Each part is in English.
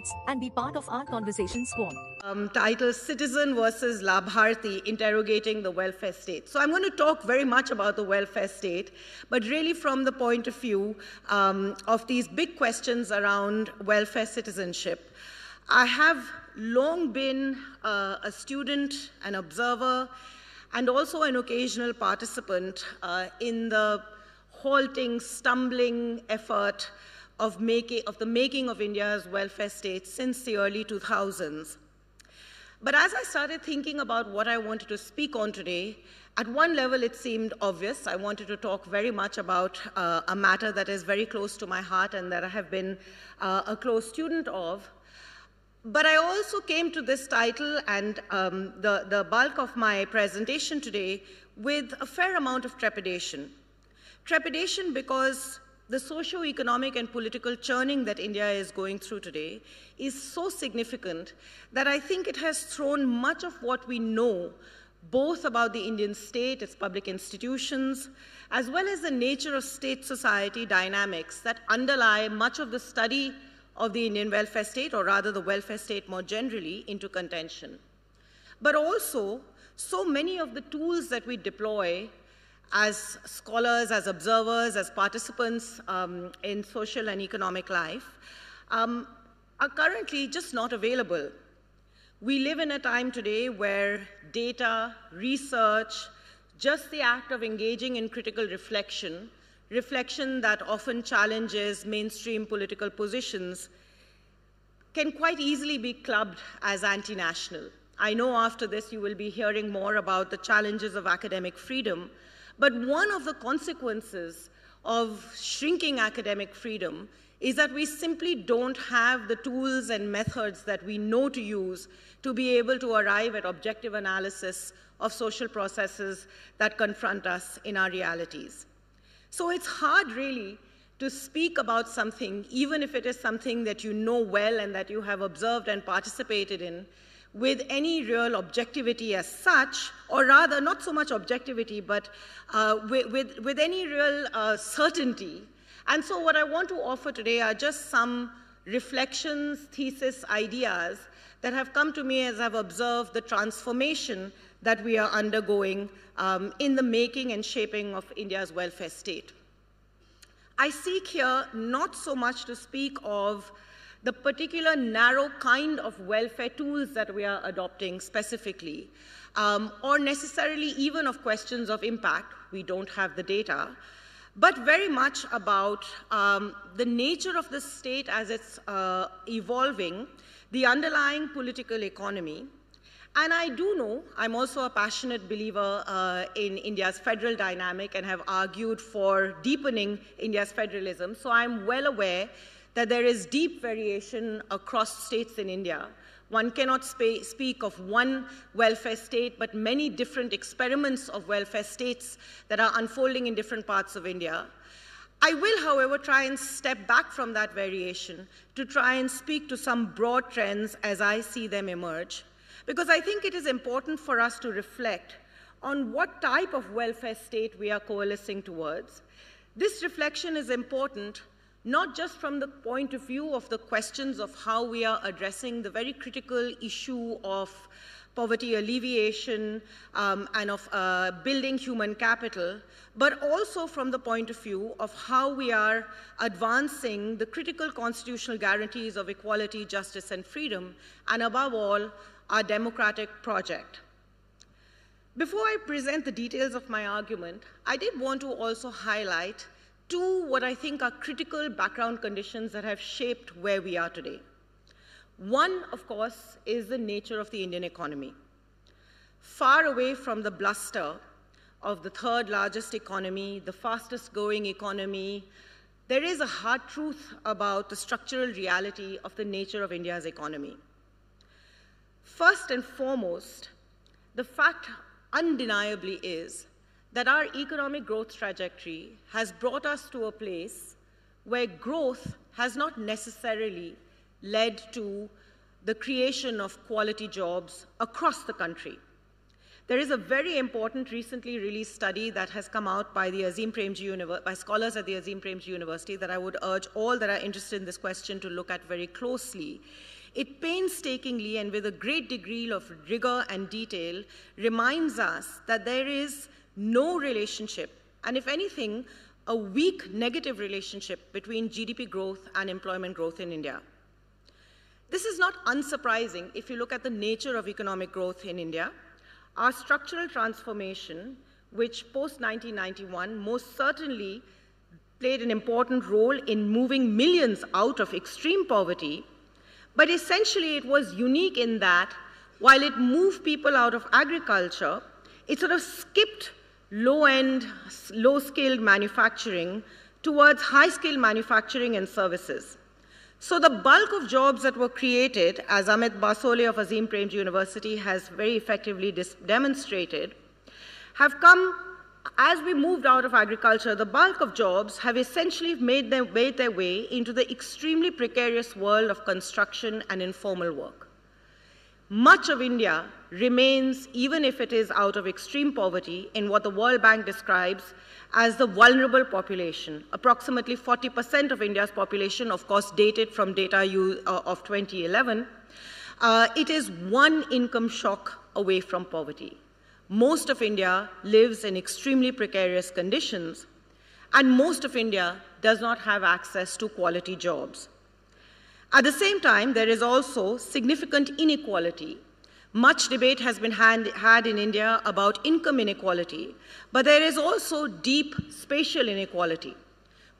debates and be part of our conversation squad. Title Citizen versus Labharthi, interrogating the welfare state. So I'm going to talk very much about the welfare state, but really from the point of view of these big questions around welfare citizenship. I have long been a student, an observer, and also an occasional participant in the halting, stumbling effort of the making of India's welfare state since the early 2000s. But as I started thinking about what I wanted to speak on today, at one level it seemed obvious. I wanted to talk very much about a matter that is very close to my heart and that I have been a close student of. But I also came to this title and the bulk of my presentation today with a fair amount of trepidation. Trepidation because the socio-economic and political churning that India is going through today is so significant that I think it has thrown much of what we know, both about the Indian state, its public institutions, as well as the nature of state-society dynamics that underlie much of the study of the Indian welfare state, or rather the welfare state more generally, into contention. But also, so many of the tools that we deploy as scholars, as observers, as participants in social and economic life are currently just not available. We live in a time today where data, research, just the act of engaging in critical reflection that often challenges mainstream political positions, can quite easily be clubbed as anti-national. I know after this you will be hearing more about the challenges of academic freedom, but one of the consequences of shrinking academic freedom is that we simply don't have the tools and methods that we know to use to be able to arrive at objective analysis of social processes that confront us in our realities. So it's hard, really, to speak about something, even if it is something that you know well and that you have observed and participated in, with any real objectivity as such, or rather, not so much objectivity, but with any real certainty. And so what I want to offer today are just some reflections, thesis, ideas that have come to me as I've observed the transformation that we are undergoing in the making and shaping of India's welfare state. I seek here not so much to speak of the particular narrow kind of welfare tools that we are adopting specifically, or necessarily even of questions of impact. We don't have the data, but very much about the nature of the state as it's evolving, the underlying political economy. And I do know, I'm also a passionate believer in India's federal dynamic and have argued for deepening India's federalism, so I'm well aware that there is deep variation across states in India. One cannot speak of one welfare state, but many different experiments of welfare states that are unfolding in different parts of India. I will, however, try and step back from that variation to try and speak to some broad trends as I see them emerge, because I think it is important for us to reflect on what type of welfare state we are coalescing towards. This reflection is important not just from the point of view of the questions of how we are addressing the very critical issue of poverty alleviation and of building human capital, but also from the point of view of how we are advancing the critical constitutional guarantees of equality, justice, and freedom, and above all, our democratic project. Before I present the details of my argument, I did want to also highlight two what I think are critical background conditions that have shaped where we are today. One, of course, is the nature of the Indian economy. Far away from the bluster of the third largest economy, the fastest growing economy, there is a hard truth about the structural reality of the nature of India's economy. First and foremost, the fact undeniably is that our economic growth trajectory has brought us to a place where growth has not necessarily led to the creation of quality jobs across the country. There is a very important recently released study that has come out by the Azim Premji University, by scholars at the Azim Premji University, that I would urge all that are interested in this question to look at very closely. It painstakingly and with a great degree of rigor and detail reminds us that there is no relationship, and if anything, a weak negative relationship between GDP growth and employment growth in India. This is not unsurprising if you look at the nature of economic growth in India. Our structural transformation, which post-1991 most certainly played an important role in moving millions out of extreme poverty, but essentially it was unique in that while it moved people out of agriculture, it sort of skipped low-end, low-skilled manufacturing towards high-skilled manufacturing and services. So the bulk of jobs that were created, as Amit Basole of Azim Premji University has very effectively demonstrated, have come, as we moved out of agriculture, the bulk of jobs have essentially made their way into the extremely precarious world of construction and informal work. Much of India remains, even if it is out of extreme poverty, in what the World Bank describes as the vulnerable population. Approximately 40% of India's population, of course, dated from data of 2011. It is one income shock away from poverty. Most of India lives in extremely precarious conditions, and most of India does not have access to quality jobs. At the same time, there is also significant inequality. Much debate has been had in India about income inequality, but there is also deep spatial inequality.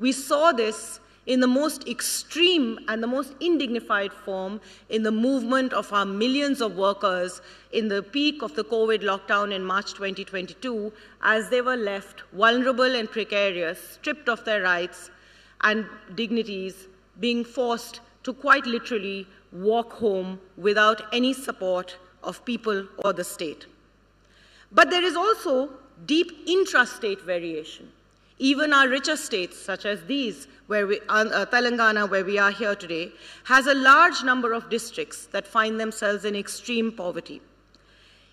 We saw this in the most extreme and the most undignified form in the movement of our millions of workers in the peak of the COVID lockdown in March 2022, as they were left vulnerable and precarious, stripped of their rights and dignities, being forced to quite literally walk home without any support of people or the state. But there is also deep intra-state variation. Even our richer states, such as these, where Telangana, where we are here today, has a large number of districts that find themselves in extreme poverty.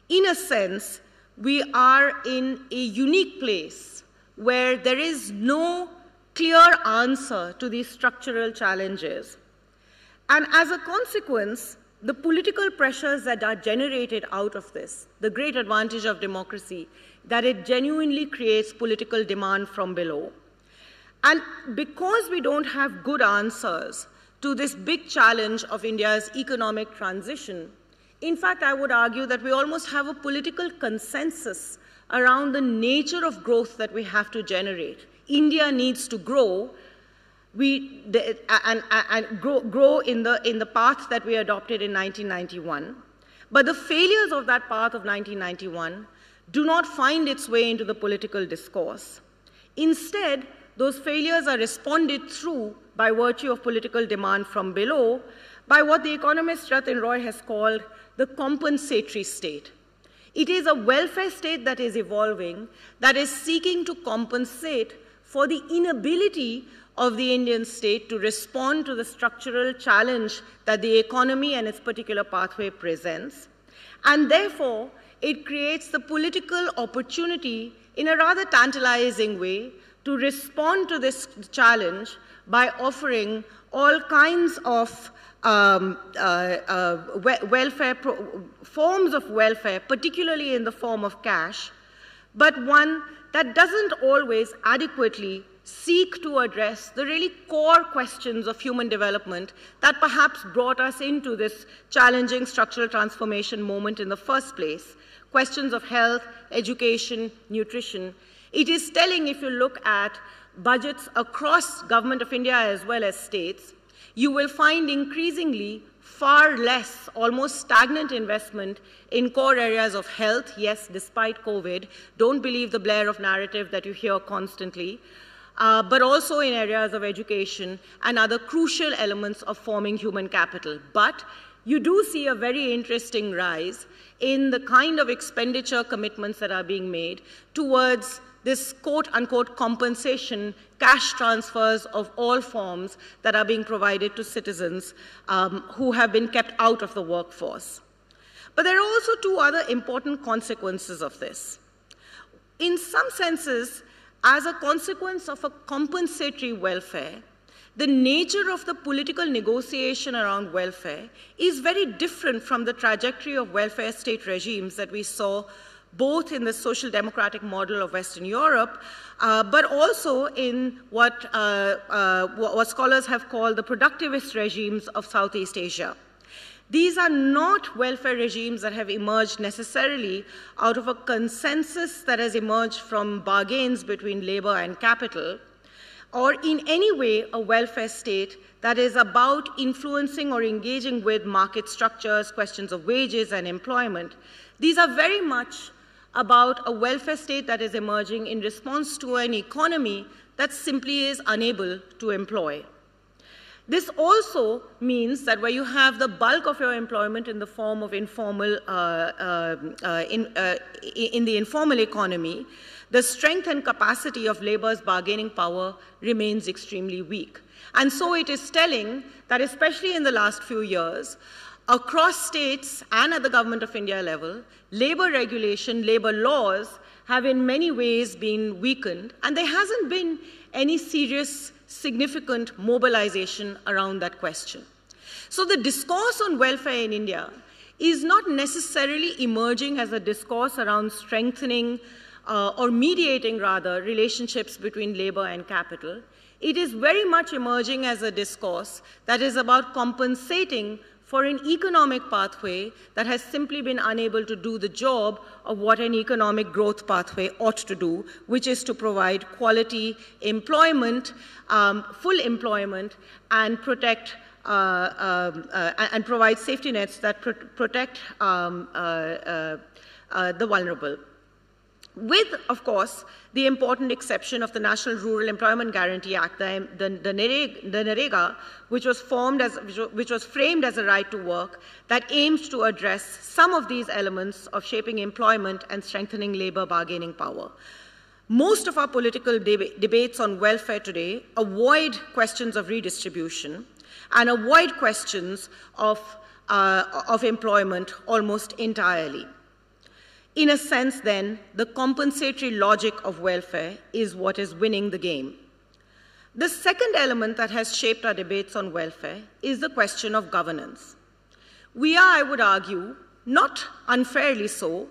In a sense, we are in a unique place where there is no clear answer to these structural challenges. And as a consequence, the political pressures that are generated out of this, the great advantage of democracy, that it genuinely creates political demand from below. And because we don't have good answers to this big challenge of India's economic transition, in fact, I would argue that we almost have a political consensus around the nature of growth that we have to generate. India needs to grow. grow in the path that we adopted in 1991. But the failures of that path of 1991 do not find its way into the political discourse. Instead, those failures are responded through by virtue of political demand from below by what the economist Ratan Roy has called the compensatory state. It is a welfare state that is evolving, that is seeking to compensate for the inability of the Indian state to respond to the structural challenge that the economy and its particular pathway presents. And therefore, it creates the political opportunity in a rather tantalizing way to respond to this challenge by offering all kinds of forms of welfare, particularly in the form of cash, but one that doesn't always adequately seek to address the really core questions of human development that perhaps brought us into this challenging structural transformation moment in the first place, questions of health, education, nutrition. It is telling if you look at budgets across Government of India as well as states, you will find increasingly far less, almost stagnant investment in core areas of health, yes, despite COVID. Don't believe the blare of narrative that you hear constantly. But also in areas of education and other crucial elements of forming human capital. But you do see a very interesting rise in the kind of expenditure commitments that are being made towards this quote-unquote compensation, cash transfers of all forms that are being provided to citizens who have been kept out of the workforce. But there are also two other important consequences of this. In some senses, as a consequence of a compensatory welfare, the nature of the political negotiation around welfare is very different from the trajectory of welfare state regimes that we saw both in the social democratic model of Western Europe, but also in what scholars have called the productivist regimes of Southeast Asia. These are not welfare regimes that have emerged necessarily out of a consensus that has emerged from bargains between labor and capital, or in any way a welfare state that is about influencing or engaging with market structures, questions of wages and employment. These are very much about a welfare state that is emerging in response to an economy that simply is unable to employ. This also means that where you have the bulk of your employment in the form of informal, in the informal economy, the strength and capacity of labor's bargaining power remains extremely weak. And so it is telling that, especially in the last few years, across states and at the Government of India level, labor regulation, labor laws have in many ways been weakened, and there hasn't been any serious, significant mobilization around that question. So the discourse on welfare in India is not necessarily emerging as a discourse around strengthening or mediating, rather, relationships between labor and capital. It is very much emerging as a discourse that is about compensating for an economic pathway that has simply been unable to do the job of what an economic growth pathway ought to do, which is to provide quality employment, full employment, and protect and provide safety nets that protect the vulnerable. With, of course, the important exception of the National Rural Employment Guarantee Act, the NREGA, which was framed as a right to work that aims to address some of these elements of shaping employment and strengthening labor bargaining power. Most of our political debates on welfare today avoid questions of redistribution and avoid questions of employment almost entirely. In a sense, then, the compensatory logic of welfare is what is winning the game. The second element that has shaped our debates on welfare is the question of governance. We are, I would argue, not unfairly so,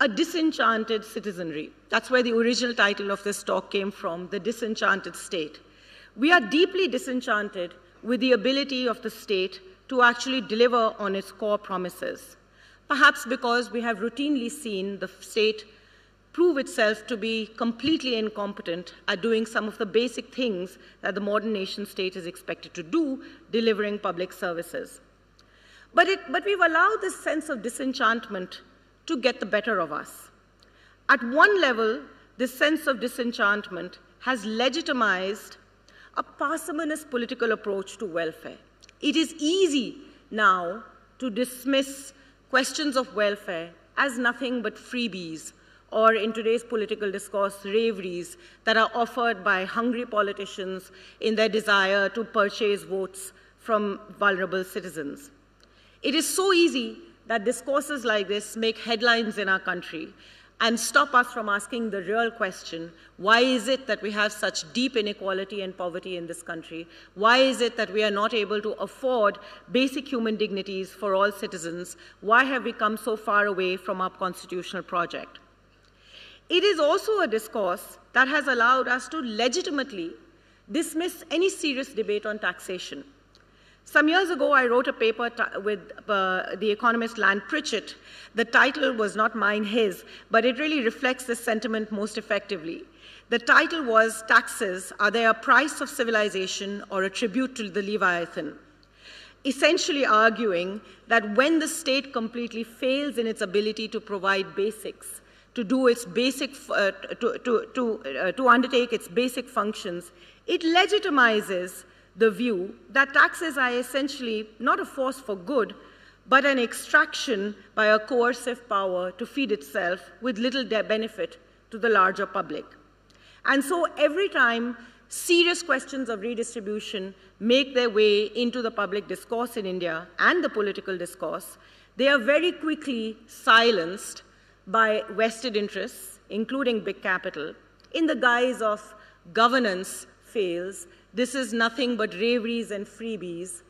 a disenchanted citizenry. That's where the original title of this talk came from, The Disenchanted State. We are deeply disenchanted with the ability of the state to actually deliver on its core promises, perhaps because we have routinely seen the state prove itself to be completely incompetent at doing some of the basic things that the modern nation state is expected to do, delivering public services. But we've allowed this sense of disenchantment to get the better of us. At one level, this sense of disenchantment has legitimized a parsimonious political approach to welfare. It is easy now to dismiss questions of welfare as nothing but freebies, or in today's political discourse, railleries that are offered by hungry politicians in their desire to purchase votes from vulnerable citizens. It is so easy that discourses like this make headlines in our country and stop us from asking the real question, why is it that we have such deep inequality and poverty in this country? Why is it that we are not able to afford basic human dignities for all citizens? Why have we come so far away from our constitutional project? It is also a discourse that has allowed us to legitimately dismiss any serious debate on taxation. Some years ago, I wrote a paper with the economist Lant Pritchett. The title was not mine, his, but it really reflects this sentiment most effectively. The title was, Taxes, Are They a Price of Civilization or a Tribute to the Leviathan? Essentially arguing that when the state completely fails in its ability to provide basics, to do its basic, to undertake its basic functions, it legitimizes the view that taxes are essentially not a force for good, but an extraction by a coercive power to feed itself with little benefit to the larger public. And so every time serious questions of redistribution make their way into the public discourse in India and the political discourse, They are very quickly silenced by vested interests, including big capital, in the guise of governance fails, this is nothing but railleries and freebies,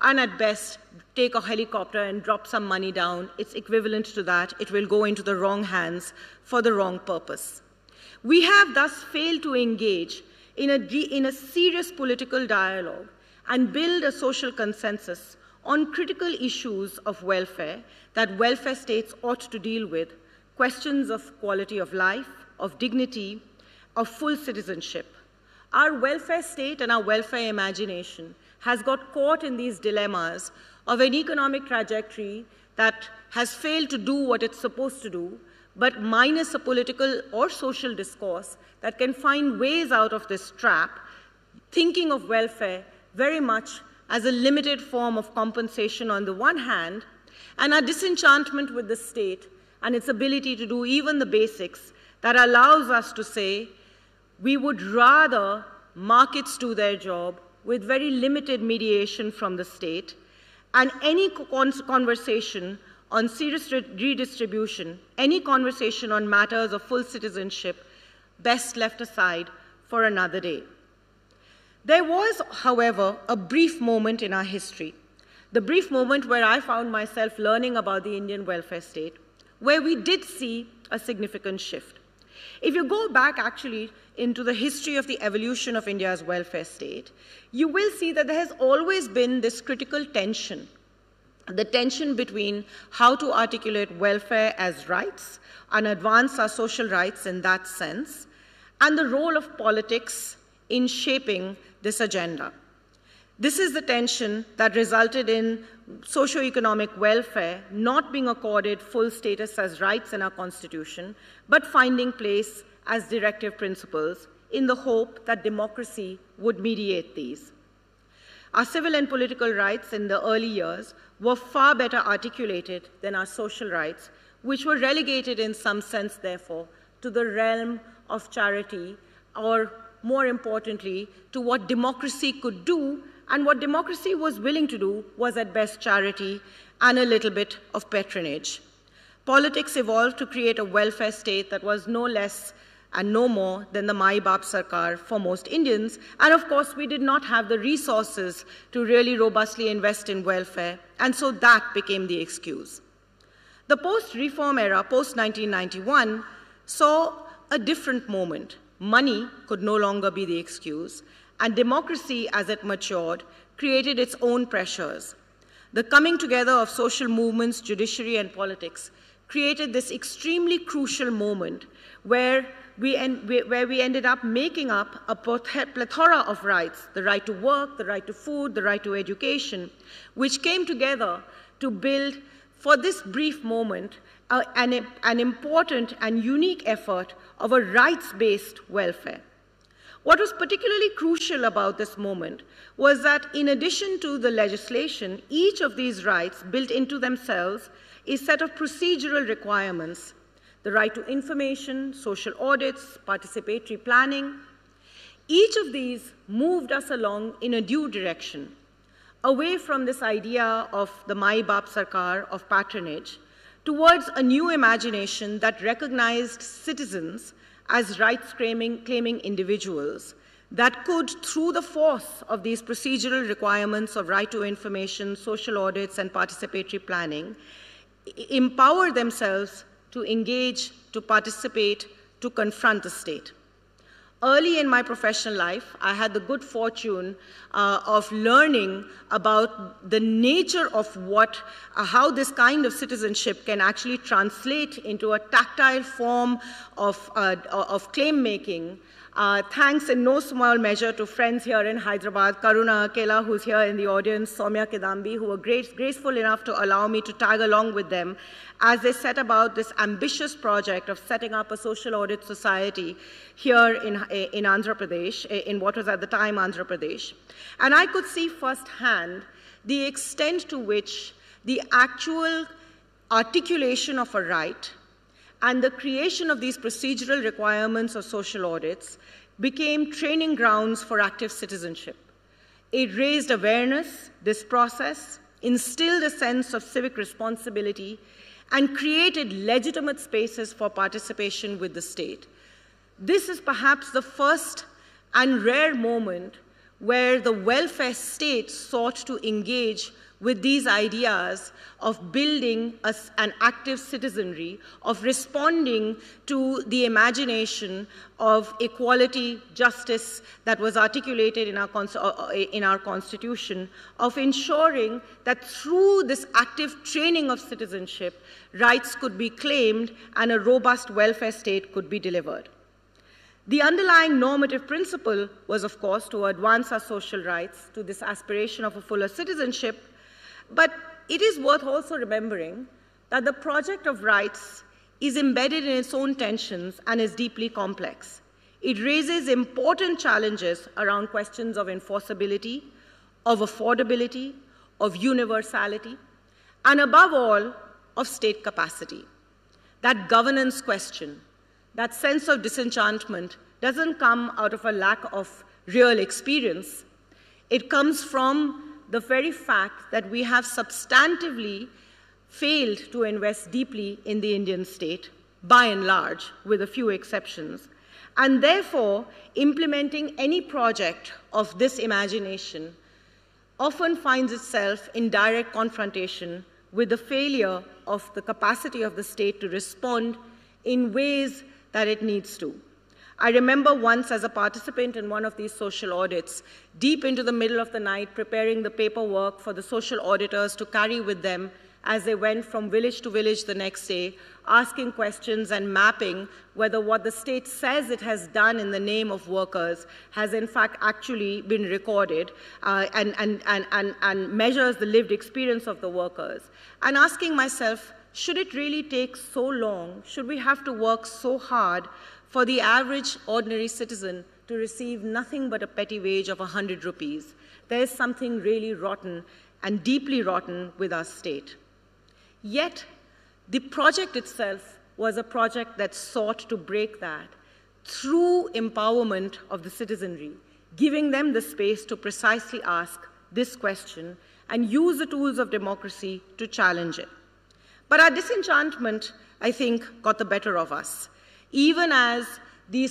and at best, take a helicopter and drop some money down. It's equivalent to that. It will go into the wrong hands for the wrong purpose. We have thus failed to engage in a serious political dialogue and build a social consensus on critical issues of welfare that welfare states ought to deal with, questions of quality of life, of dignity, of full citizenship. Our welfare state and our welfare imagination has got caught in these dilemmas of an economic trajectory that has failed to do what it's supposed to do, but minus a political or social discourse that can find ways out of this trap, thinking of welfare very much as a limited form of compensation on the one hand, and our disenchantment with the state and its ability to do even the basics that allows us to say we would rather markets do their job with very limited mediation from the state, and any conversation on serious redistribution, any conversation on matters of full citizenship, best left aside for another day. There was, however, a brief moment in our history, the brief moment where I found myself learning about the Indian welfare state, where we did see a significant shift. If you go back actually into the history of the evolution of India's welfare state, you will see that there has always been this critical tension, the tension between how to articulate welfare as rights and advance our social rights in that sense, and the role of politics in shaping this agenda. This is the tension that resulted in socioeconomic welfare not being accorded full status as rights in our constitution, but finding place as directive principles in the hope that democracy would mediate these. Our civil and political rights in the early years were far better articulated than our social rights, which were relegated in some sense, therefore, to the realm of charity, or more importantly, to what democracy could do. And what democracy was willing to do was at best charity and a little bit of patronage. Politics evolved to create a welfare state that was no less and no more than the Mai Baap Sarkar for most Indians. And of course, we did not have the resources to really robustly invest in welfare. And so that became the excuse. The post-reform era, post-1991, saw a different moment. Money could no longer be the excuse. And democracy, as it matured, created its own pressures. The coming together of social movements, judiciary, and politics created this extremely crucial moment where we ended up making up a plethora of rights, the right to work, the right to food, the right to education, which came together to build, for this brief moment, an important and unique effort of a rights-based welfare. What was particularly crucial about this moment was that in addition to the legislation, each of these rights built into themselves a set of procedural requirements, the right to information, social audits, participatory planning. Each of these moved us along in a due direction, away from this idea of the Mai Baap Sarkar of patronage, towards a new imagination that recognized citizens as rights-claiming individuals that could, through the force of these procedural requirements of right to information, social audits, and participatory planning, empower themselves to engage, to participate, to confront the state. Early in my professional life, I had the good fortune of learning about the nature of how this kind of citizenship can actually translate into a tactile form of claim making. Thanks in no small measure to friends here in Hyderabad, Karuna Akela, who's here in the audience, Somya Kidambi, who were graceful enough to allow me to tag along with them as they set about this ambitious project of setting up a social audit society here in Andhra Pradesh, in what was at the time Andhra Pradesh. And I could see firsthand the extent to which the actual articulation of a right and the creation of these procedural requirements of social audits became training grounds for active citizenship. It raised awareness, this process, instilled a sense of civic responsibility, and created legitimate spaces for participation with the state. This is perhaps the first and rare moment where the welfare state sought to engage with these ideas of building an active citizenry, of responding to the imagination of equality, justice that was articulated in our Constitution, of ensuring that through this active training of citizenship, rights could be claimed and a robust welfare state could be delivered. The underlying normative principle was, of course, to advance our social rights to this aspiration of a fuller citizenship. But it is worth also remembering that the project of rights is embedded in its own tensions and is deeply complex. It raises important challenges around questions of enforceability, of affordability, of universality, and above all, of state capacity. That governance question, that sense of disenchantment doesn't come out of a lack of real experience. It comes from the very fact that we have substantively failed to invest deeply in the Indian state, by and large, with a few exceptions. And therefore, implementing any project of this imagination often finds itself in direct confrontation with the failure of the capacity of the state to respond in ways that it needs to. I remember once as a participant in one of these social audits, deep into the middle of the night, preparing the paperwork for the social auditors to carry with them as they went from village to village the next day, asking questions and mapping whether what the state says it has done in the name of workers has in fact actually been recorded and measures the lived experience of the workers. And asking myself, should it really take so long? Should we have to work so hard for the average ordinary citizen to receive nothing but a petty wage of 100 rupees? There's something really rotten and deeply rotten with our state. Yet, the project itself was a project that sought to break that through empowerment of the citizenry, giving them the space to precisely ask this question and use the tools of democracy to challenge it. But our disenchantment, I think, got the better of us. Even as the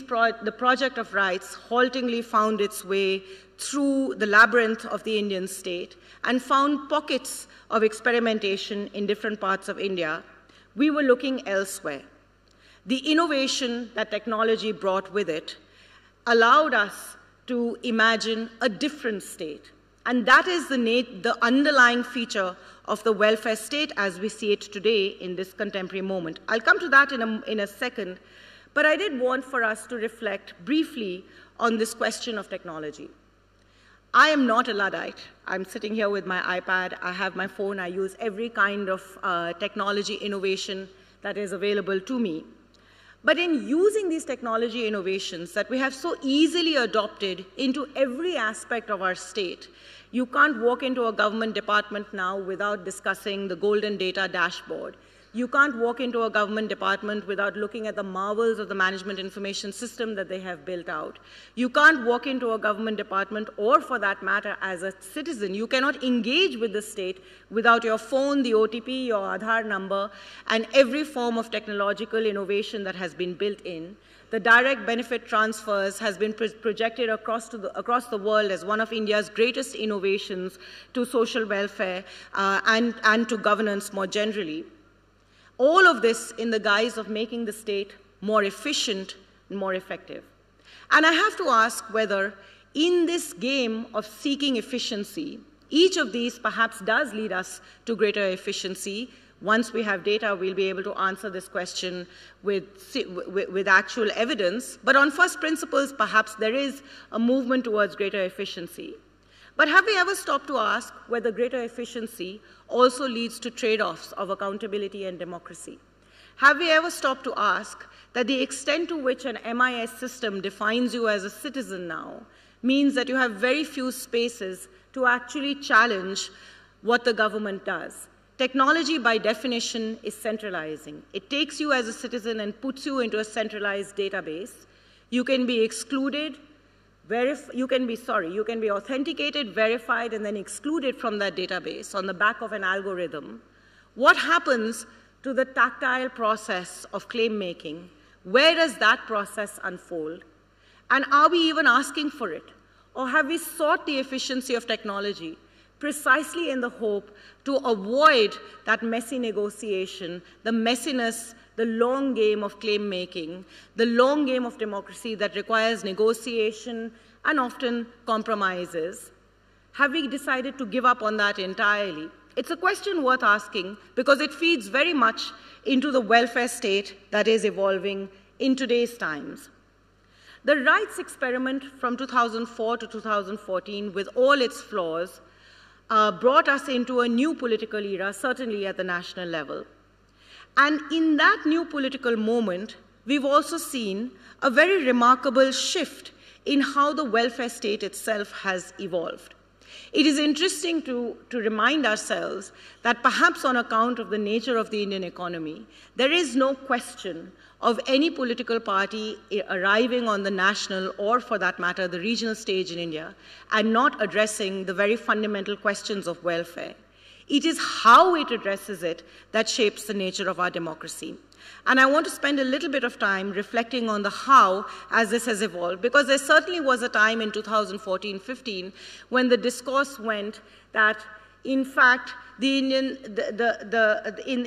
project of rights haltingly found its way through the labyrinth of the Indian state and found pockets of experimentation in different parts of India, we were looking elsewhere. The innovation that technology brought with it allowed us to imagine a different state. And that is the underlying feature of the welfare state as we see it today in this contemporary moment. I'll come to that in a second, but I did want for us to reflect briefly on this question of technology. I am not a Luddite. I'm sitting here with my iPad, I have my phone, I use every kind of technology innovation that is available to me. But in using these technology innovations that we have so easily adopted into every aspect of our state, you can't walk into a government department now without discussing the golden data dashboard. You can't walk into a government department without looking at the marvels of the management information system that they have built out. You can't walk into a government department, or for that matter, as a citizen, you cannot engage with the state without your phone, the OTP, your Aadhaar number, and every form of technological innovation that has been built in. The direct benefit transfers has been projected across the world as one of India's greatest innovations to social welfare and to governance more generally. All of this in the guise of making the state more efficient and more effective. And I have to ask whether in this game of seeking efficiency, each of these perhaps does lead us to greater efficiency. Once we have data, we'll be able to answer this question with actual evidence. But on first principles, perhaps there is a movement towards greater efficiency. But have we ever stopped to ask whether greater efficiency also leads to trade-offs of accountability and democracy? Have we ever stopped to ask that the extent to which an MIS system defines you as a citizen now means that you have very few spaces to actually challenge what the government does? Technology, by definition, is centralizing. It takes you as a citizen and puts you into a centralized database. You can be excluded, you can be, authenticated, verified, and then excluded from that database on the back of an algorithm, what happens to the tactile process of claim making? Where does that process unfold? And are we even asking for it? Or have we sought the efficiency of technology precisely in the hope to avoid that messy negotiation, the messiness, the long game of claim making, the long game of democracy that requires negotiation and often compromises? Have we decided to give up on that entirely? It's a question worth asking because it feeds very much into the welfare state that is evolving in today's times. The rights experiment from 2004 to 2014, with all its flaws, brought us into a new political era, certainly at the national level. And in that new political moment, we've also seen a very remarkable shift in how the welfare state itself has evolved. It is interesting to remind ourselves that perhaps on account of the nature of the Indian economy, there is no question of any political party arriving on the national, or for that matter, the regional stage in India, and not addressing the very fundamental questions of welfare. It is how it addresses it that shapes the nature of our democracy. And I want to spend a little bit of time reflecting on the how as this has evolved, because there certainly was a time in 2014-15 when the discourse went that, in fact, the Indian,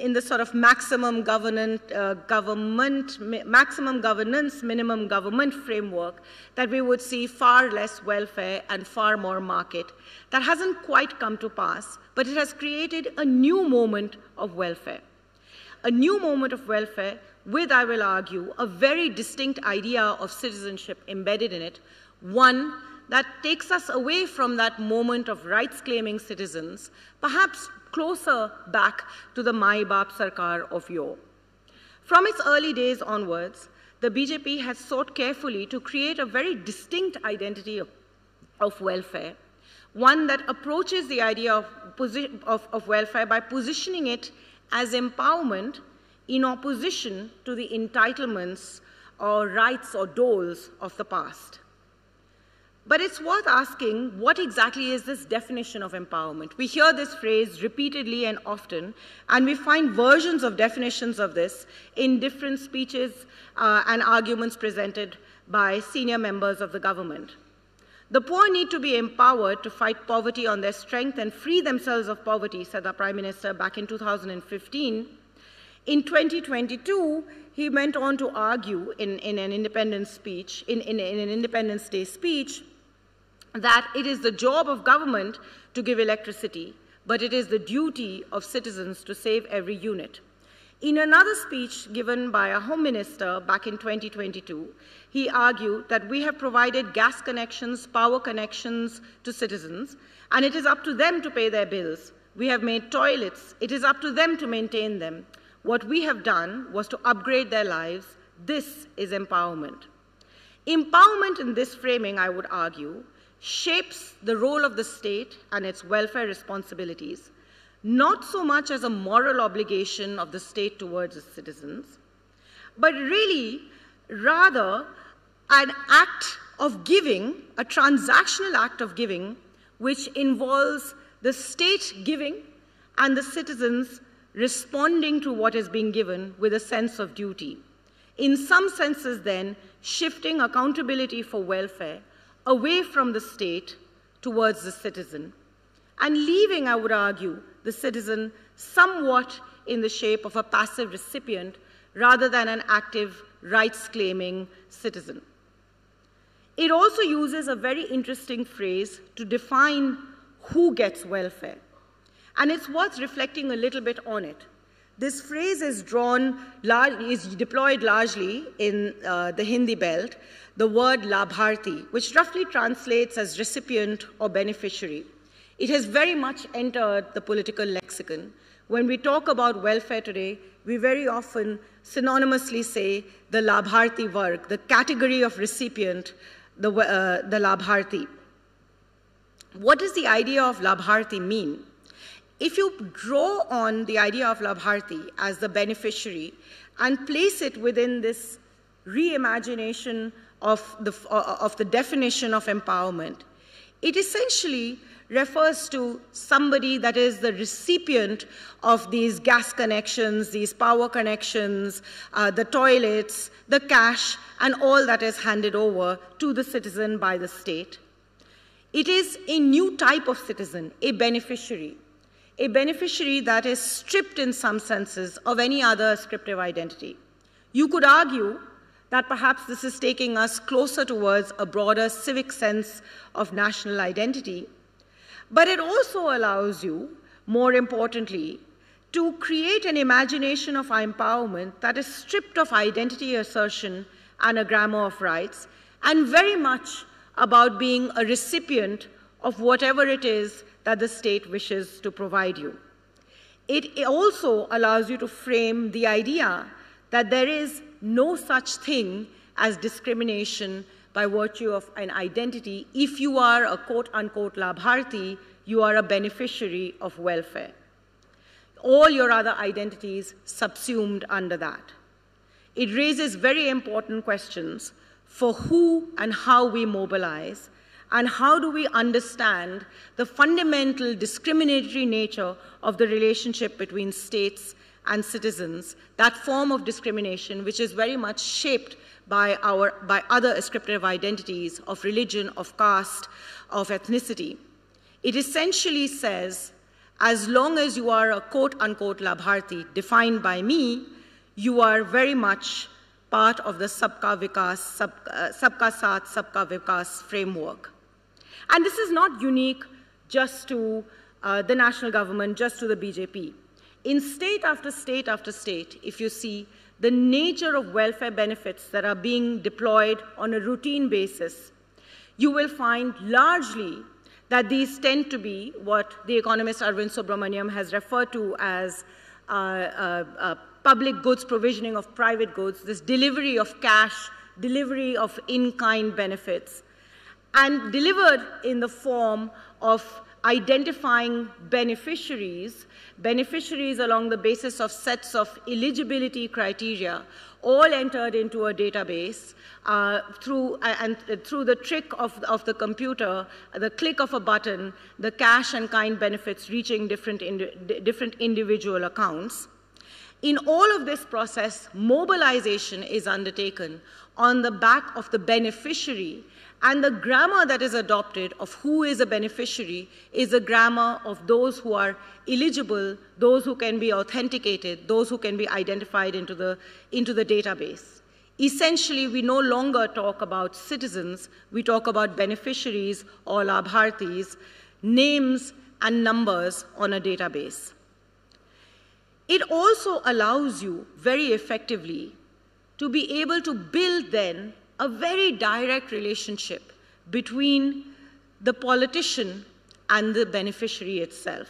in the sort of maximum governance, minimum government framework, that we would see far less welfare and far more market. That hasn't quite come to pass, but it has created a new moment of welfare. A new moment of welfare with, I will argue, a very distinct idea of citizenship embedded in it, one that takes us away from that moment of rights-claiming citizens, perhaps closer back to the Mai Baap Sarkar of yore. From its early days onwards, the BJP has sought carefully to create a very distinct identity of welfare, one that approaches the idea of welfare by positioning it as empowerment in opposition to the entitlements or rights or doles of the past. But it's worth asking, what exactly is this definition of empowerment? We hear this phrase repeatedly and often, and we find versions of definitions of this in different speeches and arguments presented by senior members of the government. The poor need to be empowered to fight poverty on their strength and free themselves of poverty, said the Prime Minister back in 2015. In 2022, he went on to argue in an Independence Day speech, that it is the job of government to give electricity, but it is the duty of citizens to save every unit. In another speech given by a Home Minister back in 2022, he argued that we have provided gas connections, power connections to citizens, and it is up to them to pay their bills. We have made toilets. It is up to them to maintain them. What we have done was to upgrade their lives. This is empowerment. Empowerment in this framing, I would argue, shapes the role of the state and its welfare responsibilities, not so much as a moral obligation of the state towards its citizens, but really rather an act of giving, a transactional act of giving, which involves the state giving and the citizens responding to what is being given with a sense of duty. In some senses then, shifting accountability for welfare away from the state towards the citizen, and leaving, I would argue, the citizen somewhat in the shape of a passive recipient rather than an active rights-claiming citizen. It also uses a very interesting phrase to define who gets welfare, and it's worth reflecting a little bit on it. This phrase is deployed largely in the Hindi belt, the word labharti, which roughly translates as recipient or beneficiary. It has very much entered the political lexicon. When we talk about welfare today, we very often synonymously say the labharti varg, the category of recipient, the labharti. What does the idea of labharti mean? If you draw on the idea of labharti as the beneficiary and place it within this reimagination of the definition of empowerment, it essentially refers to somebody that is the recipient of these gas connections, these power connections, the toilets, the cash, and all that is handed over to the citizen by the state. It is a new type of citizen, a beneficiary that is stripped in some senses of any other descriptive identity. You could argue that perhaps this is taking us closer towards a broader civic sense of national identity, but it also allows you, more importantly, to create an imagination of empowerment that is stripped of identity assertion and a grammar of rights, and very much about being a recipient of whatever it is that the state wishes to provide you. It also allows you to frame the idea that there is no such thing as discrimination by virtue of an identity. If you are a quote-unquote labharti, you are a beneficiary of welfare. All your other identities subsumed under that. It raises very important questions for who and how we mobilize, and how do we understand the fundamental discriminatory nature of the relationship between states and citizens, that form of discrimination which is very much shaped by other ascriptive identities of religion, of caste, of ethnicity. It essentially says, as long as you are a quote-unquote labharti defined by me, you are very much part of the Sabka Vikas, Sabka Saath, Sabka Vikas framework. And this is not unique just to the national government, just to the BJP. In state after state after state, if you see the nature of welfare benefits that are being deployed on a routine basis, you will find largely that these tend to be what the economist Arvind Subramaniam has referred to as public goods, provisioning of private goods, this delivery of cash, delivery of in-kind benefits, and delivered in the form of identifying beneficiaries along the basis of sets of eligibility criteria, all entered into a database through the trick of the computer, the click of a button, the cash and kind benefits reaching different individual accounts. In all of this process, mobilization is undertaken on the back of the beneficiary, and the grammar that is adopted of who is a beneficiary is the grammar of those who are eligible, those who can be authenticated, those who can be identified into the database. Essentially, we no longer talk about citizens, we talk about beneficiaries or labhartis, names and numbers on a database. It also allows you very effectively to be able to build then a very direct relationship between the politician and the beneficiary itself.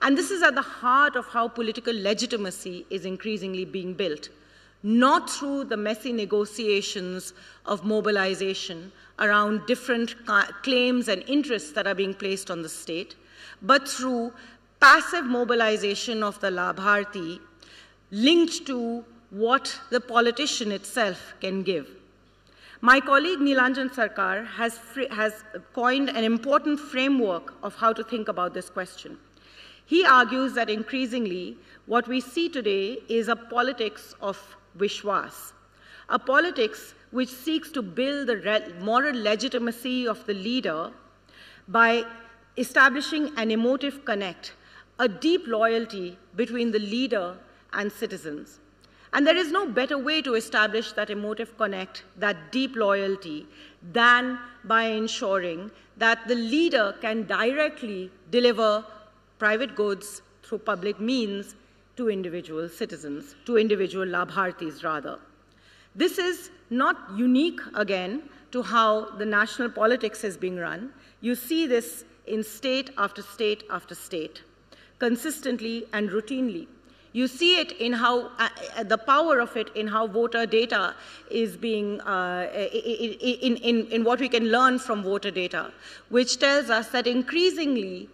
And this is at the heart of how political legitimacy is increasingly being built, not through the messy negotiations of mobilization around different claims and interests that are being placed on the state, but through passive mobilization of the labharti linked to what the politician itself can give. My colleague Nilanjan Sarkar has coined an important framework of how to think about this question. He argues that increasingly what we see today is a politics of vishwas, a politics which seeks to build the moral legitimacy of the leader by establishing an emotive connect, a deep loyalty between the leader and citizens. And there is no better way to establish that emotive connect, that deep loyalty, than by ensuring that the leader can directly deliver private goods through public means to individual citizens, to individual labhartis rather. This is not unique, again, to how the national politics is being run. You see this in state after state after state, consistently and routinely. You see it in how, the power of it in how voter data is being, in what we can learn from voter data, which tells us that increasingly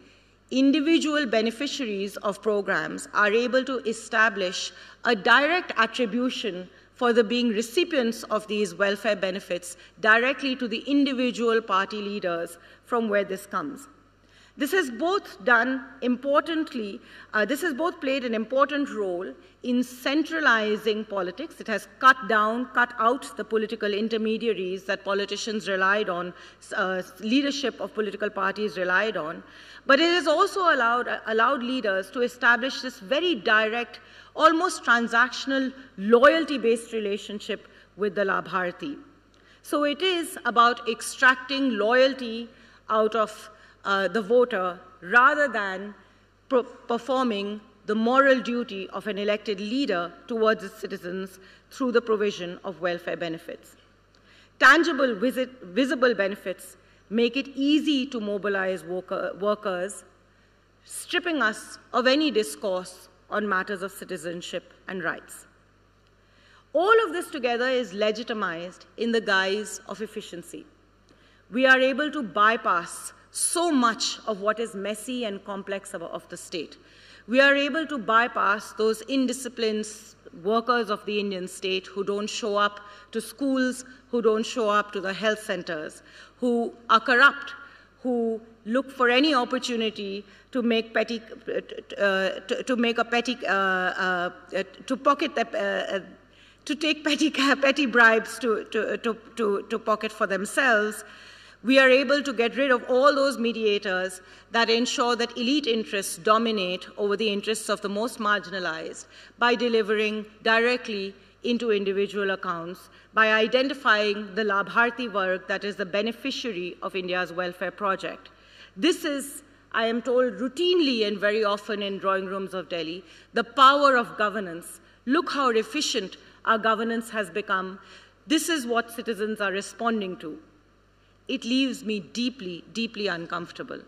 individual beneficiaries of programs are able to establish a direct attribution for the being recipients of these welfare benefits directly to the individual party leaders from where this comes. This has both played an important role in centralizing politics. It has cut out the political intermediaries that politicians relied on, leadership of political parties relied on. But it has also allowed leaders to establish this very direct, almost transactional, loyalty-based relationship with the Labharthi. So it is about extracting loyalty out of the voter rather than performing the moral duty of an elected leader towards its citizens through the provision of welfare benefits. Tangible, visible benefits make it easy to mobilize workers, stripping us of any discourse on matters of citizenship and rights. All of this together is legitimized in the guise of efficiency. We are able to bypass so much of what is messy and complex of the state. We are able to bypass those indisciplined workers of the Indian state who don't show up to schools, who don't show up to the health centers, who are corrupt, who look for any opportunity to take petty bribes to pocket for themselves. We are able to get rid of all those mediators that ensure that elite interests dominate over the interests of the most marginalized by delivering directly into individual accounts, by identifying the Labharthi work that is the beneficiary of India's welfare project. This is, I am told, routinely and very often in drawing rooms of Delhi, the power of governance. Look how efficient our governance has become. This is what citizens are responding to. It leaves me deeply, deeply uncomfortable.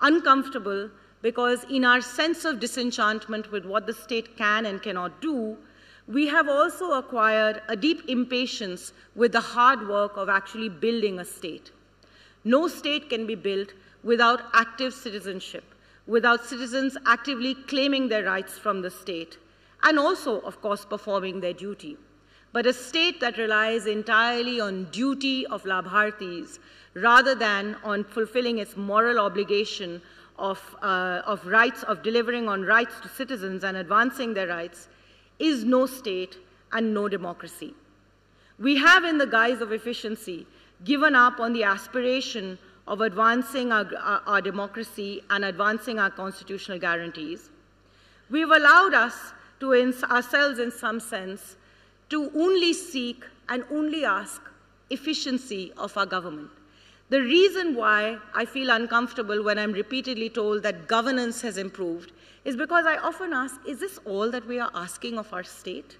Uncomfortable because in our sense of disenchantment with what the state can and cannot do, we have also acquired a deep impatience with the hard work of actually building a state. No state can be built without active citizenship, without citizens actively claiming their rights from the state, and also, of course, performing their duty. But a state that relies entirely on duty of Labharthis rather than on fulfilling its moral obligation of delivering on rights to citizens and advancing their rights is no state and no democracy. We have, in the guise of efficiency, given up on the aspiration of advancing our democracy and advancing our constitutional guarantees. We've allowed ourselves, in some sense, to only seek and only ask efficiency of our government. The reason why I feel uncomfortable when I'm repeatedly told that governance has improved is because I often ask, is this all that we are asking of our state?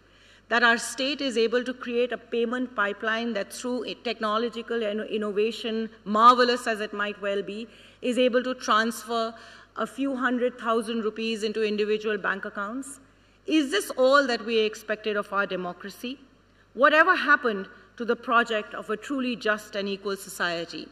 That our state is able to create a payment pipeline that through technological innovation, marvelous as it might well be, is able to transfer a few a few hundred thousand rupees into individual bank accounts? Is this all that we expected of our democracy? Whatever happened to the project of a truly just and equal society?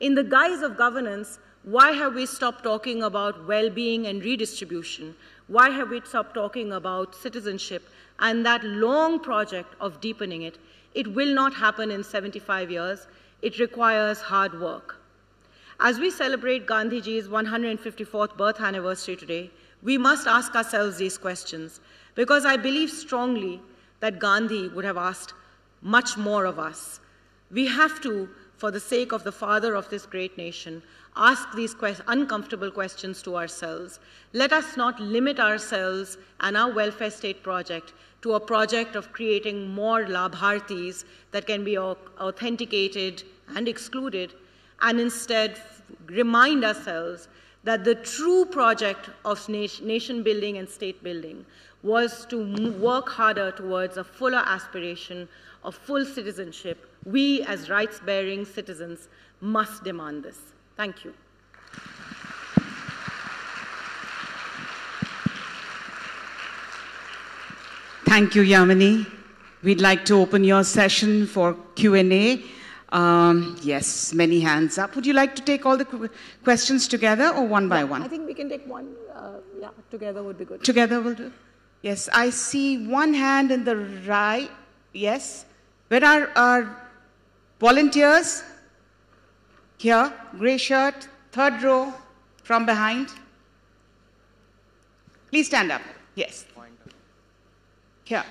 In the guise of governance, why have we stopped talking about well-being and redistribution? Why have we stopped talking about citizenship and that long project of deepening it? It will not happen in 75 years. It requires hard work. As we celebrate Gandhiji's 154th birth anniversary today, we must ask ourselves these questions, because I believe strongly that Gandhi would have asked much more of us. We have to, for the sake of the father of this great nation, ask these uncomfortable questions to ourselves. Let us not limit ourselves and our welfare state project to a project of creating more Labharthis that can be authenticated and excluded, and instead remind ourselves that the true project of nation building and state building was to work harder towards a fuller aspiration of full citizenship. We, as rights-bearing citizens, must demand this. Thank you. Thank you, Yamini. We'd like to open your session for Q&A. Yes, many hands up. Would you like to take all the questions together or one by one? I think we can take one. Yeah, together would be good. Together will do. Yes, I see one hand in the right. Yes. Where are our volunteers? Here, grey shirt, third row, from behind. Please stand up. Yes. Here.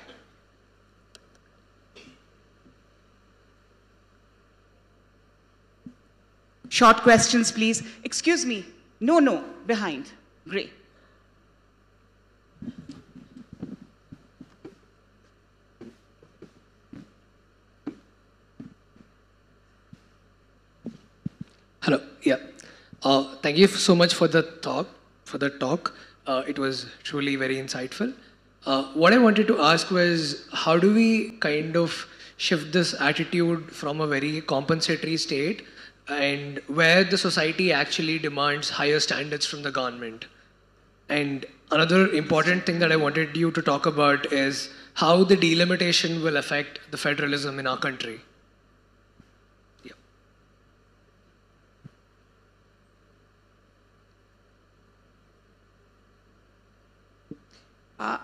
Short questions, please. Excuse me. No, no. Behind. Grey. Hello. Yeah. Thank you so much for the talk. It was truly very insightful. What I wanted to ask was, how do we kind of shift this attitude from a very compensatory state and where the society actually demands higher standards from the government? And another important thing that I wanted you to talk about is how the delimitation will affect the federalism in our country. Yeah.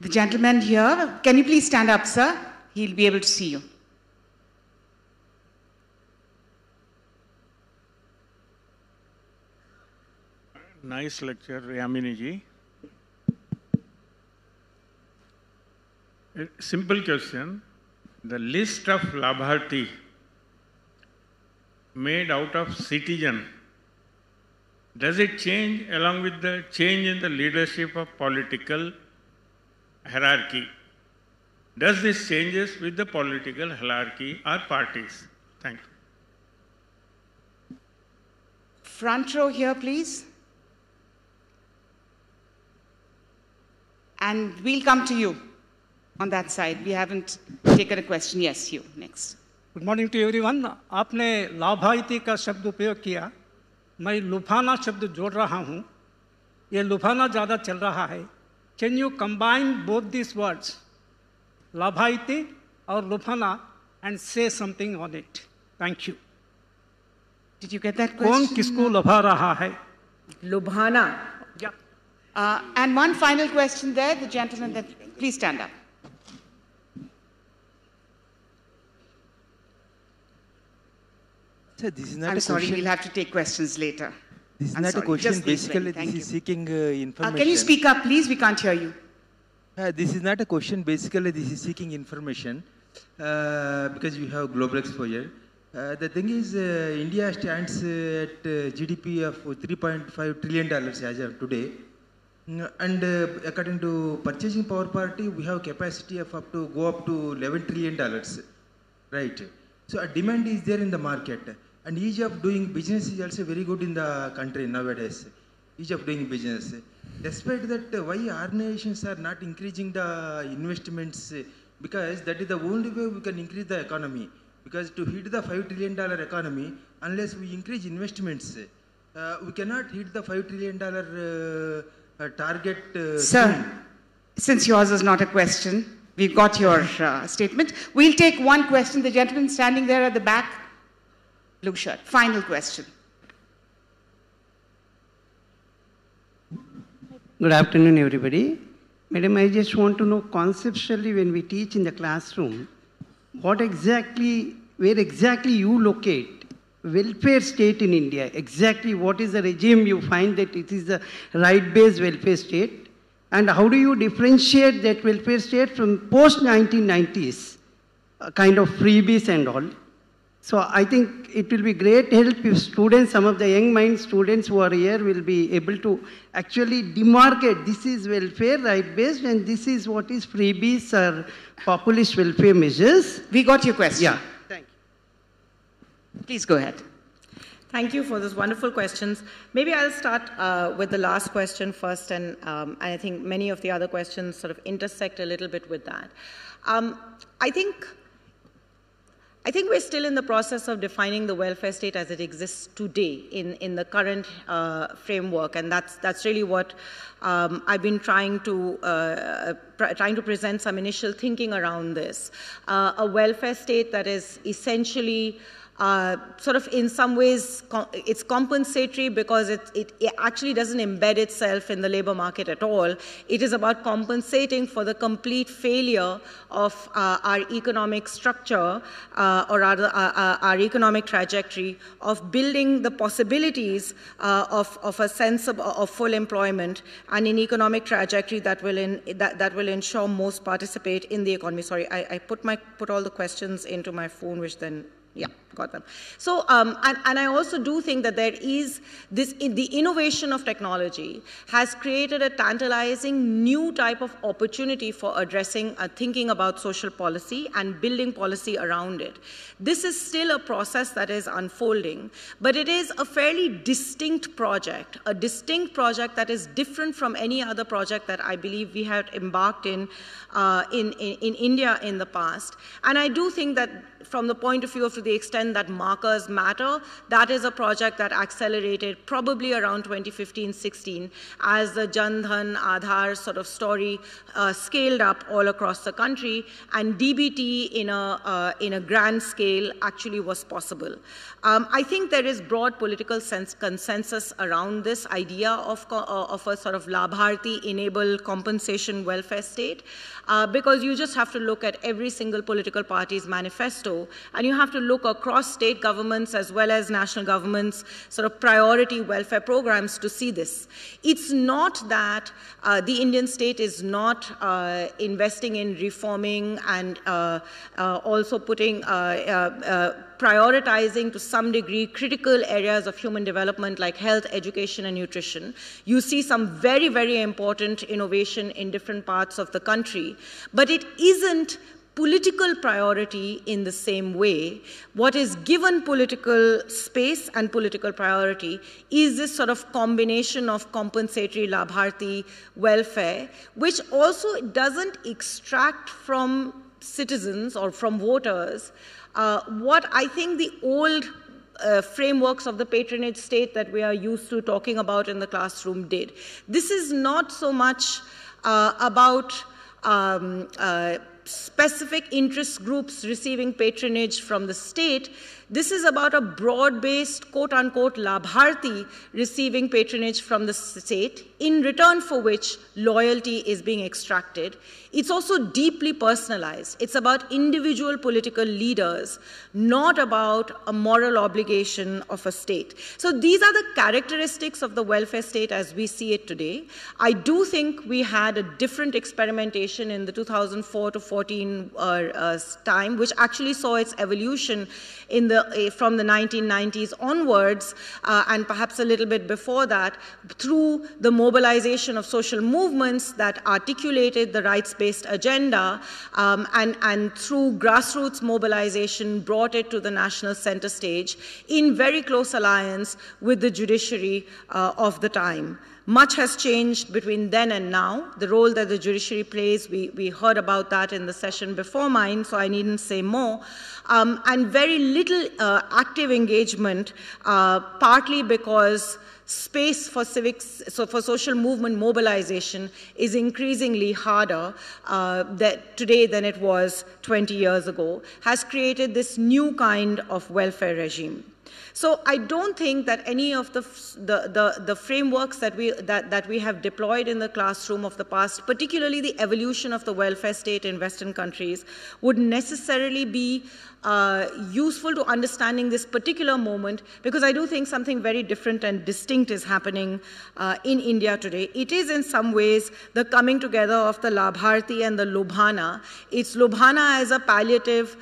The gentleman here, can you please stand up, sir? He'll be able to see you. Nice lecture, Yamini ji. A simple question. The list of Labharti made out of citizen, does it change along with the change in the leadership of political hierarchy? Does this changes with the political hierarchy or parties? Thank you. Front row here, please. And we'll come to you on that side. We haven't taken a question. Yes, you. Next. Good morning to everyone. आपने लाभार्थी का शब्द उपयोग किया. मैं लुभाना शब्द जोड़ रहा हूँ. ये लुभाना ज़्यादा चल रहा है. Can you combine both these words, लाभार्थी और लुभाना, and say something on it? Thank you. Did you get that question? कौन किसको लुभा रहा है? लुभाना. And one final question there, the gentleman that, please stand up. Sir, this is not I'm sorry, we'll have to take questions later. This is not a question. Just basically, this is seeking information. Can you speak up, please? We can't hear you. This is not a question. Basically, this is seeking information because you have global exposure. The thing is, India stands at GDP of $3.5 trillion as of today. And according to purchasing power parity, we have capacity of up to $11 trillion, right? So a demand is there in the market, and ease of doing business is also very good in the country nowadays. Ease of doing business. Despite that, why organizations are not increasing the investments? Because that is the only way we can increase the economy. Because to hit the $5 trillion economy, unless we increase investments, we cannot hit the $5 trillion. Target. Sir, since yours is not a question, we've got your statement. We'll take one question. The gentleman standing there at the back, blue shirt. Final question. Good afternoon, everybody. Madam, I just want to know conceptually when we teach in the classroom, what exactly, where exactly you locate welfare state in India, exactly what is the regime you find that it is a right-based welfare state, and how do you differentiate that welfare state from post-1990s kind of freebies and all? So I think it will be great help if students, some of the young mind students who are here will be able to actually demarcate this is welfare right-based and this is what is freebies or populist welfare measures. We got your question. Yeah. Please go ahead. Thank you for those wonderful questions. Maybe I'll start with the last question first, and I think many of the other questions sort of intersect a little bit with that. I think we're still in the process of defining the welfare state as it exists today in the current framework, and that's really what I've been trying to present some initial thinking around this. A welfare state that is essentially sort of in some ways it's compensatory because it actually doesn't embed itself in the labor market at all. It is about compensating for the complete failure of our economic structure or rather our economic trajectory of building the possibilities of a sense of full employment and an economic trajectory that will, that will ensure most participate in the economy. Sorry, I put all the questions into my phone, which then, yeah, got them. So, and I also do think that there is this, the innovation of technology has created a tantalizing new type of opportunity for addressing, thinking about social policy and building policy around it. This is still a process that is unfolding, but it is a fairly distinct project, that is different from any other project that I believe we had embarked in India in the past. And I do think that from the point of view of the extent that markers matter, that is a project that accelerated probably around 2015-16 as the Jan Dhan Aadhaar sort of story scaled up all across the country, and DBT in a grand scale actually was possible. I think there is broad political consensus around this idea of a sort of Labharti-enabled compensation welfare state, because you just have to look at every single political party's manifesto, and you have to look across state governments as well as national governments' sort of priority welfare programs to see this. It's not that the Indian state is not investing in reforming and also putting prioritizing to some degree critical areas of human development like health, education, and nutrition. You see some very, very important innovation in different parts of the country, but it isn't political priority in the same way. What is given political space and political priority is this sort of combination of compensatory Labharti welfare, which also doesn't extract from citizens or from voters what I think the old frameworks of the patronage state that we are used to talking about in the classroom did. This is not so much about specific interest groups receiving patronage from the state. This is about a broad-based, quote-unquote, Labharti receiving patronage from the state, in return for which loyalty is being extracted. It's also deeply personalized. It's about individual political leaders, not about a moral obligation of a state. So these are the characteristics of the welfare state as we see it today. I do think we had a different experimentation in the 2004 to 14 time, which actually saw its evolution in the from the 1990s onwards, and perhaps a little bit before that, through the mobilization of social movements that articulated the rights-based agenda, and through grassroots mobilization brought it to the national center stage in very close alliance with the judiciary of the time. Much has changed between then and now. The role that the judiciary plays, we heard about that in the session before mine, so I needn't say more. And very little active engagement, partly because space for civics, so for social movement mobilization, is increasingly harder today than it was 20 years ago, has created this new kind of welfare regime. So I don't think that any of the frameworks that we have deployed in the classroom of the past, particularly the evolution of the welfare state in Western countries, would necessarily be useful to understanding this particular moment, because I do think something very different and distinct is happening in India today. It is in some ways the coming together of the Labharti and the Lobhana. It's Lobhana as a palliative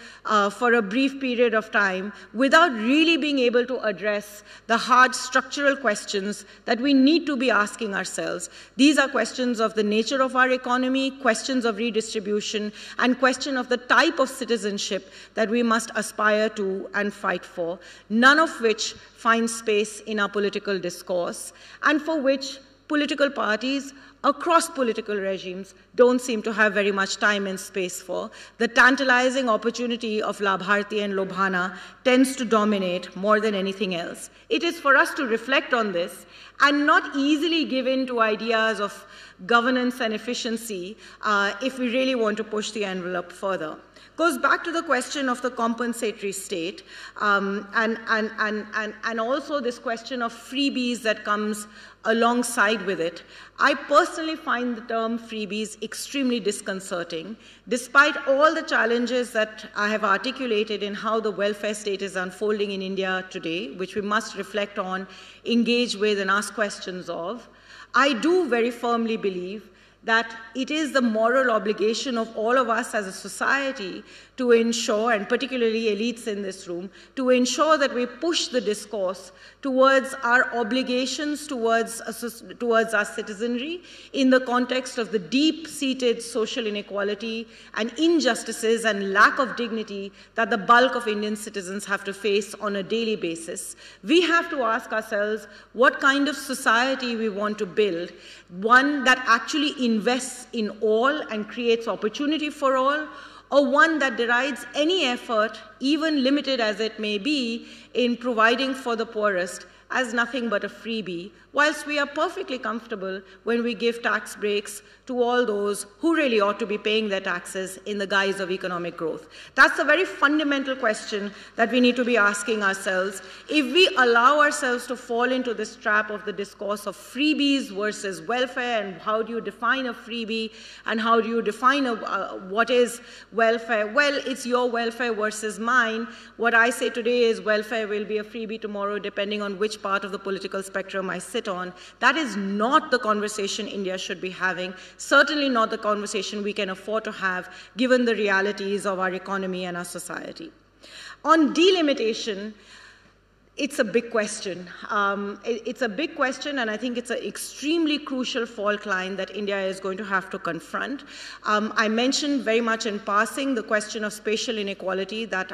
for a brief period of time without really being able to address the hard structural questions that we need to be asking ourselves. These are questions of the nature of our economy, questions of redistribution, and question of the type of citizenship that we must aspire to and fight for, none of which finds space in our political discourse, and for which political parties across political regimes don't seem to have very much time and space for. The tantalizing opportunity of Labharti and Lobhana tends to dominate more than anything else. It is for us to reflect on this and not easily give in to ideas of governance and efficiency if we really want to push the envelope further. Goes back to the question of the compensatory state and also this question of freebies that comes alongside with it. I personally find the term freebies extremely disconcerting. Despite all the challenges that I have articulated in how the welfare state is unfolding in India today, which we must reflect on, engage with and ask questions of, I do very firmly believe that it is the moral obligation of all of us as a society to ensure, and particularly elites in this room, to ensure that we push the discourse towards our obligations towards our citizenry in the context of the deep-seated social inequality and injustices and lack of dignity that the bulk of Indian citizens have to face on a daily basis. We have to ask ourselves what kind of society we want to build, one that actually invests in all and creates opportunity for all, or one that derides any effort, even limited as it may be, in providing for the poorest as nothing but a freebie, whilst we are perfectly comfortable when we give tax breaks to all those who really ought to be paying their taxes in the guise of economic growth. That's a very fundamental question that we need to be asking ourselves. If we allow ourselves to fall into this trap of the discourse of freebies versus welfare and how do you define a freebie and how do you define what is welfare? Well, it's your welfare versus mine. What I say today is welfare will be a freebie tomorrow depending on which part of the political spectrum I sit on. That is not the conversation India should be having, certainly not the conversation we can afford to have given the realities of our economy and our society. On delimitation, it's a big question. It's a big question, and I think it's an extremely crucial fault line that India is going to have to confront. I mentioned very much in passing the question of spatial inequality that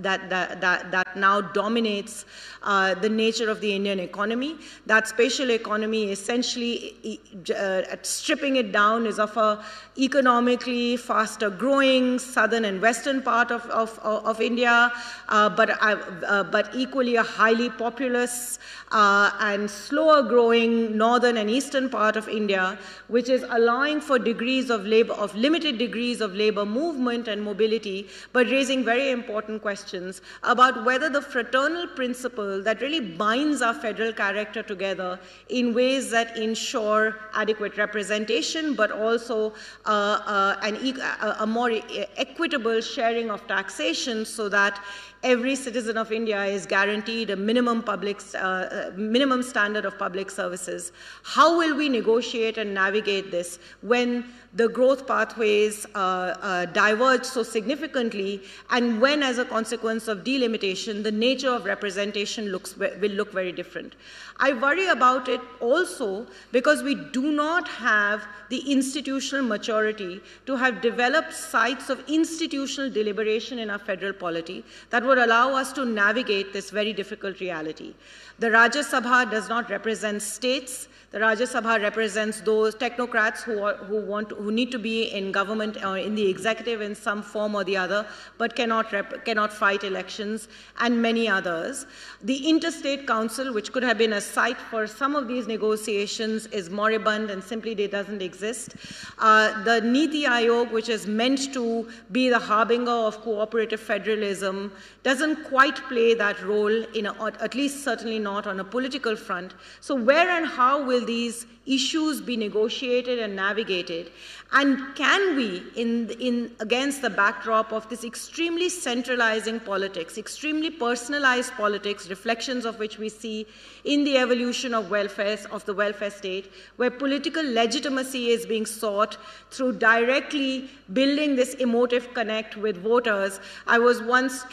that now dominates the nature of the Indian economy. That spatial economy, essentially stripping it down, is of a economically faster growing southern and western part of India, but equally a highly populous and slower growing northern and eastern part of India, which is allowing for limited degrees of labor movement and mobility, but raising very important questions about whether the fraternal principle that really binds our federal character together in ways that ensure adequate representation, but also a more equitable sharing of taxation so that every citizen of India is guaranteed a minimum standard of public services. How will we negotiate and navigate this when the growth pathways diverge so significantly, and when, as a consequence of delimitation, the nature of representation will look very different? I worry about it also because we do not have the institutional maturity to have developed sites of institutional deliberation in our federal polity that would allow us to navigate this very difficult reality. The Rajya Sabha does not represent states. The Rajya Sabha represents those technocrats who need to be in government or in the executive in some form or the other, but cannot fight elections, and many others. The Interstate Council, which could have been a site for some of these negotiations, is moribund and simply doesn't exist. The Niti Aayog, which is meant to be the harbinger of cooperative federalism, doesn't quite play that role, at least certainly not on a political front. So where and how will these issues be negotiated and navigated? And can we, against the backdrop of this extremely centralizing politics, extremely personalized politics, reflections of which we see in the evolution of the welfare state, where political legitimacy is being sought through directly building this emotive connect with voters? I was once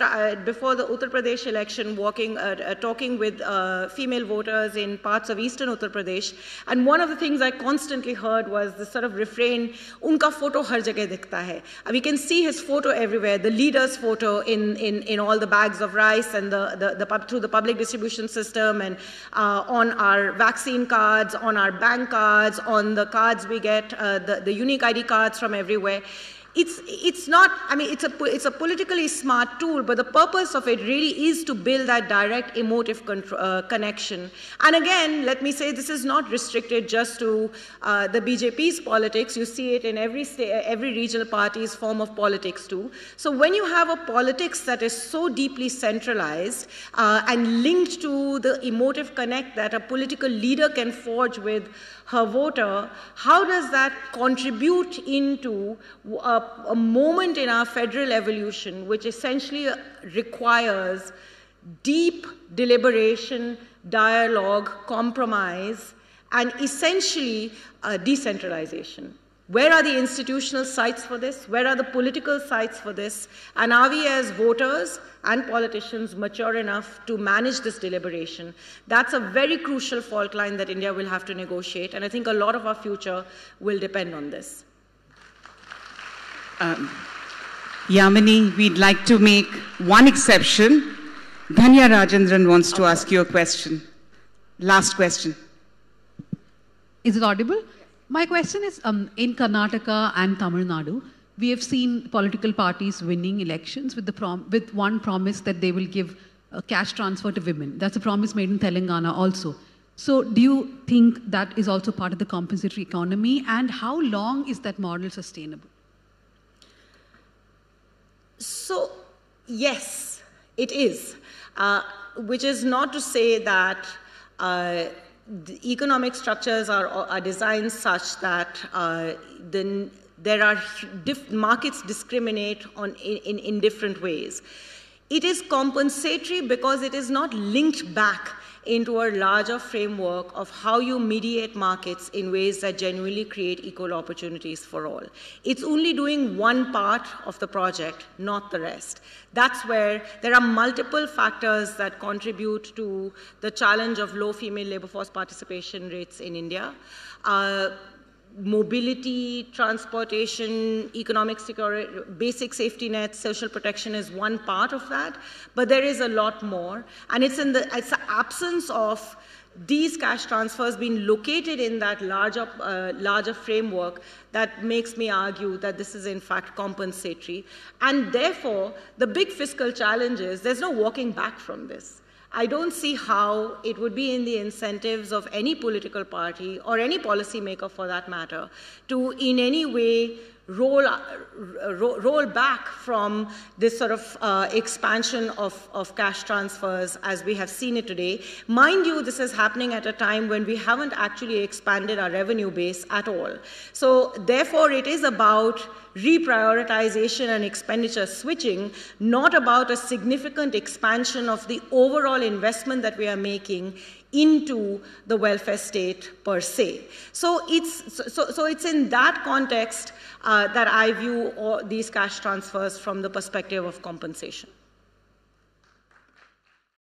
before the Uttar Pradesh election, talking with female voters in parts of eastern Uttar Pradesh, and one of the things I constantly heard was this sort of refrain, unka photo har jagah dikhta hai. And we can see his photo everywhere, the leader's photo in all the bags of rice and through the public distribution system, and on our vaccine cards, on our bank cards, on the cards we get, the unique ID cards from everywhere. It's not, I mean, it's a politically smart tool, but the purpose of it really is to build that direct emotive connection. And again, let me say, this is not restricted just to the BJP's politics. You see it in every regional party's form of politics too. So when you have a politics that is so deeply centralized and linked to the emotive connect that a political leader can forge with her voter, how does that contribute into a moment in our federal evolution which essentially requires deep deliberation, dialogue, compromise, and essentially decentralization? Where are the institutional sites for this? Where are the political sites for this? And are we as voters and politicians mature enough to manage this deliberation? That's a very crucial fault line that India will have to negotiate, and I think a lot of our future will depend on this. Yamini, we'd like to make one exception. Dhanya Rajendran wants to ask you a question. Last question. Is it audible? My question is, in Karnataka and Tamil Nadu, we have seen political parties winning elections with one promise that they will give a cash transfer to women. That's a promise made in Telangana also. So do you think that is also part of the compensatory economy? And how long is that model sustainable? So, yes, it is. Which is not to say that the economic structures are designed such that there are markets discriminate in different ways. It is compensatory because it is not linked back into a larger framework of how you mediate markets in ways that genuinely create equal opportunities for all. It's only doing one part of the project, not the rest. That's where there are multiple factors that contribute to the challenge of low female labor force participation rates in India. Mobility, transportation, economic security, basic safety nets, social protection is one part of that, but there is a lot more. And it's the absence of these cash transfers being located in that larger framework that makes me argue that this is in fact compensatory. And therefore, the big fiscal challenge is there's no walking back from this. I don't see how it would be in the incentives of any political party or any policymaker for that matter to in any way roll back from this sort of expansion of cash transfers as we have seen it today. Mind you, this is happening at a time when we haven't actually expanded our revenue base at all. So therefore, it is about reprioritization and expenditure switching, not about a significant expansion of the overall investment that we are making into the welfare state per se. So it's in that context that I view all these cash transfers from the perspective of compensation.